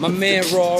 My man raw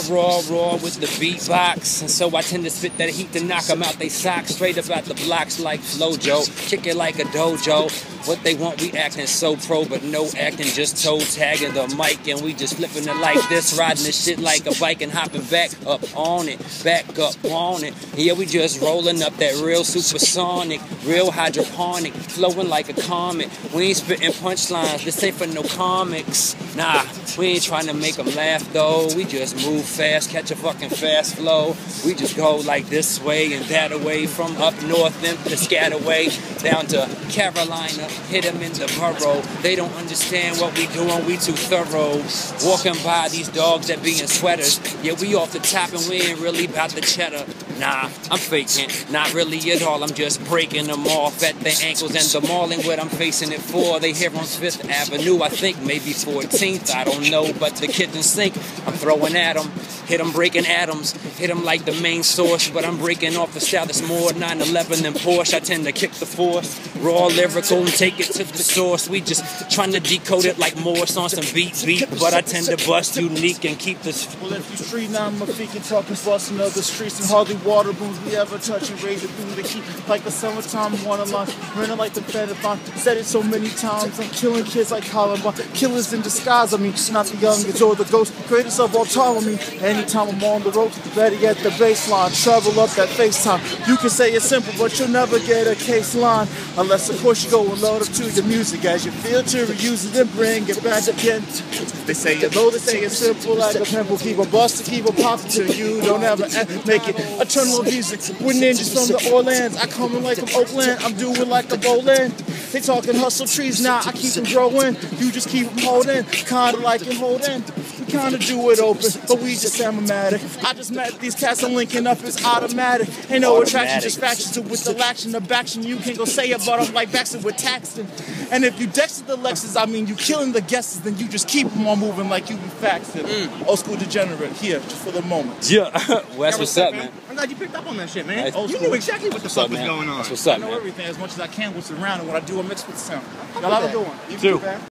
with the beatbox, and so I tend to spit that heat to knock them out they socks, straight up out the blocks like Flojo, kick it like a dojo. What they want, we acting so pro, but no acting, just toe tagging the mic, and we just flipping it like this, riding this shit like a bike and hopping back up on it, back up on it. Yeah, we just rolling up that real supersonic, real hydroponic, flowing like a comet. We ain't spitting punchlines, this ain't for no comics. Nah, we ain't trying to make them laugh though. We just move fast, catch a fucking fast flow. We just go like this way and that away, from up north and to Scataway, down to Carolina, hit them in the burrow. They don't understand what we doing, we too thorough. Walking by these dogs that be in sweaters. Yeah, we off the top and we ain't really about the cheddar. Nah, I'm faking, not really at all. I'm just breaking them off at their ankles and the mauling what I'm facing it for. They here on 5th Avenue, I think maybe 14th, I don't know, but the kitchen sink, I'm throwing at them. Hit them breaking atoms, hit them like the main source, but I'm breaking off the style that's more 9-11 than Porsche. I tend to kick the force, raw lyrical and take it to the source. We just trying to decode it like Morse on some beat, but I tend to bust unique and keep this. Well, if you street now, I'm a freaking talking busting of the streets and hardly water booms we ever touch and raise the boom to keep like the summertime water line, running like the Fentathon. Said it so many times, I'm killing kids like Columbine, killers in disguise. I mean, not the youngest or the ghost, greatest of all time. I mean, anytime I'm on the road, better get the baseline, travel up that FaceTime. You can say it's simple, but you'll never get a case line, unless of course you go and load up to your music as you feel to reuse it and bring it back again. They say it low, they say it's simple like a pimple, keep a bust, keep a pop till you don't ever make it. Eternal music, we're ninjas from the Orleans. I come in like from Oakland, I'm doing like a Boland. They talking hustle trees now, I keep them growing, you just keep them holding, kinda like it holding. We kinda do it open, but we just emblematic. I just met these cats, I'm linking up, it's automatic. Ain't no attraction, just factions. It with the laction, the baction, you can't go say about them like Baxter with Taxton. And if you dexter the Lexus, I mean you killing the guesses, then you just keep them on moving like you be faxing. Old school degenerate, here, just for the moment. Yeah, well, that's what's up, man. I'm glad you picked up on that shit, man. You knew exactly what the fuck was going on. That's what's up, man. I know everything as much as I can, what's around and what I do, I'm expert sound. Y'all have a good one. You too.